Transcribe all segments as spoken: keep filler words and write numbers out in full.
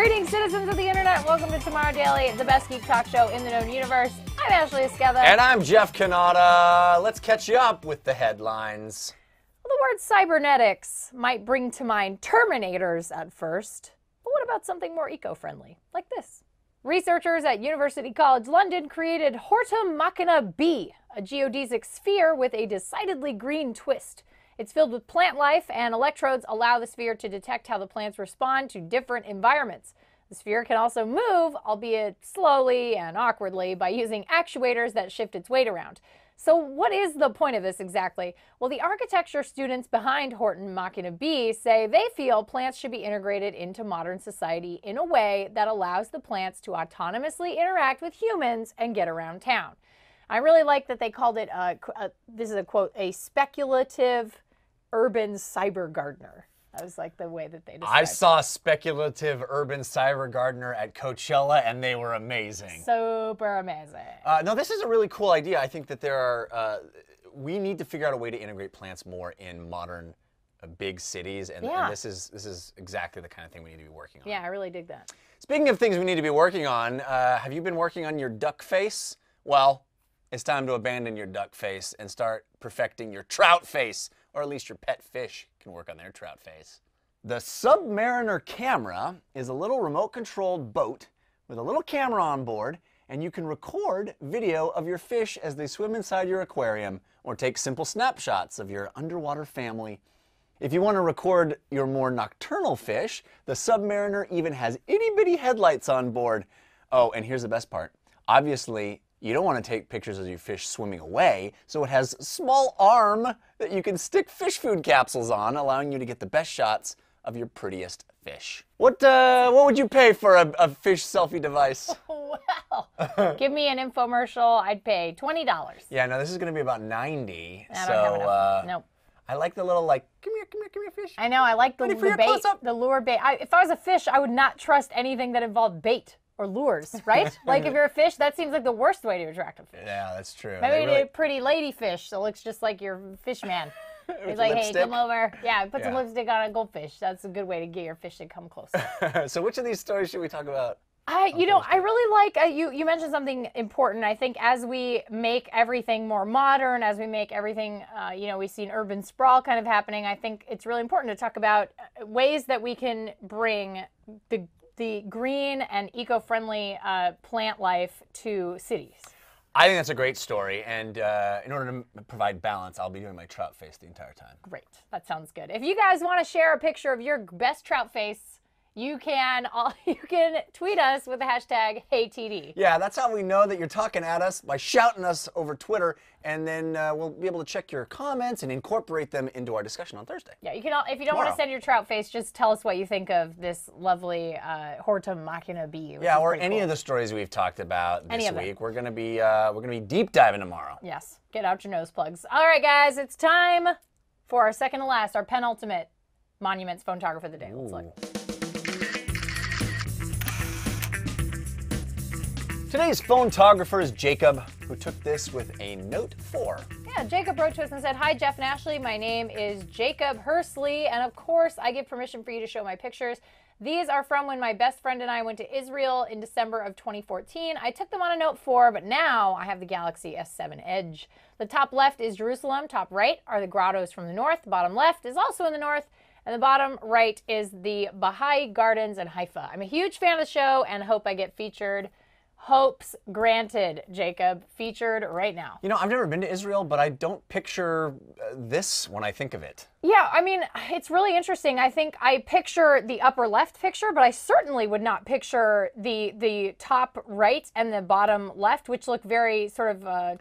Greetings, citizens of the internet. Welcome to Tomorrow Daily, the best geek talk show in the known universe. I'm Ashley Esqueda. And I'm Jeff Cannata. Let's catch you up with the headlines. Well, the word cybernetics might bring to mind Terminators at first, but what about something more eco-friendly, like this? Researchers at University College London created Hortum Machina B, a geodesic sphere with a decidedly green twist. It's filled with plant life, and electrodes allow the sphere to detect how the plants respond to different environments. The sphere can also move, albeit slowly and awkwardly, by using actuators that shift its weight around. So what is the point of this exactly? Well, the architecture students behind Hortum Machina B say they feel plants should be integrated into modern society in a way that allows the plants to autonomously interact with humans and get around town. I really like that they called it, a, a, this is a quote, a speculative urban cyber gardener. That was like the way that they described it. I saw speculative urban cyber gardener at Coachella, and they were amazing. Super amazing. Uh, no, this is a really cool idea. I think that there are, uh, we need to figure out a way to integrate plants more in modern uh, big cities, and, yeah. and this is this is exactly the kind of thing we need to be working on. Yeah, I really dig that. Speaking of things we need to be working on, uh, have you been working on your duck face? Well, it's time to abandon your duck face and start perfecting your trout face, or at least your pet fish can work on their trout face. The Submariner camera is a little remote-controlled boat with a little camera on board, and you can record video of your fish as they swim inside your aquarium or take simple snapshots of your underwater family. If you want to record your more nocturnal fish, the Submariner even has itty-bitty headlights on board. Oh, and here's the best part. Obviously, you don't want to take pictures of your fish swimming away, so it has a small arm that you can stick fish food capsules on, allowing you to get the best shots of your prettiest fish. What uh, what would you pay for a, a fish selfie device? Well, give me an infomercial, I'd pay twenty dollars. Yeah, no, this is going to be about ninety dollars. I don't so, have enough. Uh, nope. I like the little, like, come here, come here, come here, fish. I know, I like the, the bait, the lure bait. I, if I was a fish, I would not trust anything that involved bait. Or lures, right? Like if you're a fish, that seems like the worst way to attract a fish. Yeah, that's true. Maybe they you really... do a pretty lady fish that looks just like your fish man. He's like, lipstick. Hey, come over. Yeah, put yeah. some lipstick on a goldfish. That's a good way to get your fish to come closer. So which of these stories should we talk about? I, you know, I really like, uh, you, you mentioned something important. I think as we make everything more modern, as we make everything, uh, you know, we see an urban sprawl kind of happening, I think it's really important to talk about ways that we can bring the the green and eco-friendly uh, plant life to cities. I think that's a great story, and uh, in order to provide balance, I'll be doing my trout face the entire time. Great, that sounds good. If you guys want to share a picture of your best trout face, you can all, you can tweet us with the hashtag Hey T D. Yeah, that's how we know that you're talking at us, by shouting us over Twitter, and then uh, we'll be able to check your comments and incorporate them into our discussion on Thursday. Yeah, you can. All, if you don't Tomorrow. want to send your trout face, just tell us what you think of this lovely uh, Hortum Machina B. Yeah, or any cool. of the stories we've talked about this any week. We're gonna be uh, we're gonna be deep diving tomorrow. Yes, get out your nose plugs. All right, guys, it's time for our second to last, our penultimate Monuments Photographer of the Day. Ooh. Let's look. Today's photographer is Jacob, who took this with a Note four. Yeah, Jacob wrote to us and said, "Hi, Jeff and Ashley. My name is Jacob Hersley, and of course, I give permission for you to show my pictures. These are from when my best friend and I went to Israel in December of twenty fourteen. I took them on a Note four, but now I have the Galaxy S seven Edge. The top left is Jerusalem, top right are the grottos from the north, the bottom left is also in the north, and the bottom right is the Bahai Gardens in Haifa. I'm a huge fan of the show and hope I get featured. Hopes granted, Jacob. Featured right now." You know, I've never been to Israel, but I don't picture uh, this when I think of it. Yeah, I mean, it's really interesting. I think I picture the upper left picture, but I certainly would not picture the the top right and the bottom left, which look very sort of uh, tropical.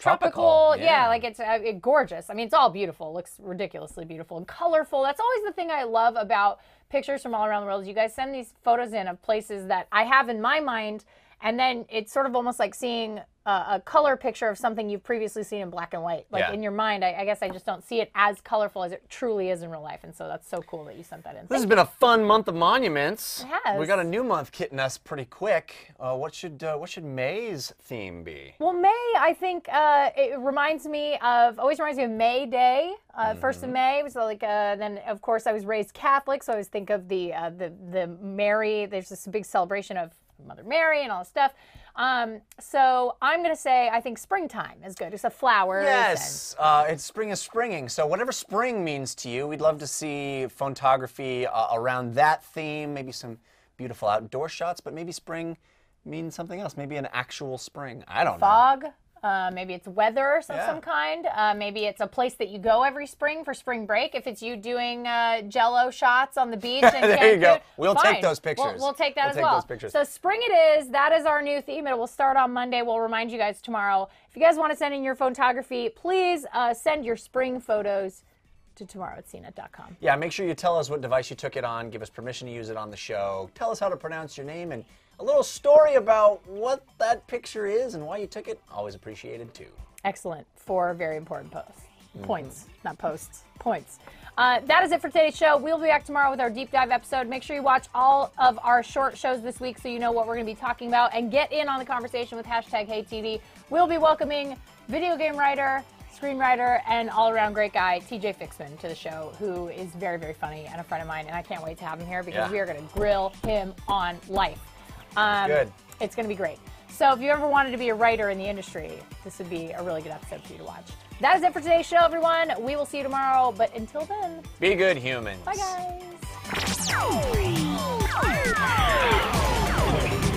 tropical. Yeah. yeah, like it's uh, it gorgeous. I mean, it's all beautiful. It looks ridiculously beautiful and colorful. That's always the thing I love about pictures from all around the world. You guys send these photos in of places that I have in my mind, and then it's sort of almost like seeing uh, a color picture of something you've previously seen in black and white. Like yeah. in your mind, I, I guess I just don't see it as colorful as it truly is in real life. And so that's so cool that you sent that in. This Thank has been you. a fun month of monuments. It has. We got a new month hitting us pretty quick. Uh, what should uh, what should May's theme be? Well, May, I think uh, it reminds me of always reminds me of May Day. Uh, mm. First of May was like uh, then of course I was raised Catholic, so I always think of the uh, the the Mary. There's this big celebration of Mother Mary and all this stuff. Um, so I'm going to say I think springtime is good. It's a flower. Yes, and uh, it's spring is springing. So whatever spring means to you, we'd love to see photography uh, around that theme, maybe some beautiful outdoor shots, but maybe spring means something else, maybe an actual spring. I don't Fog. know. Fog. Uh, maybe it's weather of some, yeah. some kind. Uh, maybe it's a place that you go every spring for spring break. If it's you doing uh, Jello shots on the beach, and there you go. Food, we'll fine. take those pictures. We'll, we'll take that we'll as take well. Those pictures. So spring it is. That is our new theme. It will start on Monday. We'll remind you guys tomorrow. If you guys want to send in your photography, please uh, send your spring photos to tomorrow at C net dot com. Yeah, make sure you tell us what device you took it on. Give us permission to use it on the show. Tell us how to pronounce your name and a little story about what that picture is and why you took it. Always appreciated, too. Excellent. Four very important posts. Mm-hmm. Points, not posts. Points. Uh, that is it for today's show. We'll be back tomorrow with our deep dive episode. Make sure you watch all of our short shows this week so you know what we're going to be talking about. And get in on the conversation with hashtag HeyTV. We'll be welcoming video game writer, screenwriter, and all-around great guy, T J Fixman, to the show, who is very, very funny and a friend of mine. And I can't wait to have him here because yeah. we are going to grill him on life. Um, good. It's going to be great. So if you ever wanted to be a writer in the industry, this would be a really good episode for you to watch. That is it for today's show, everyone. We will see you tomorrow. But until then, be good humans. Bye, guys.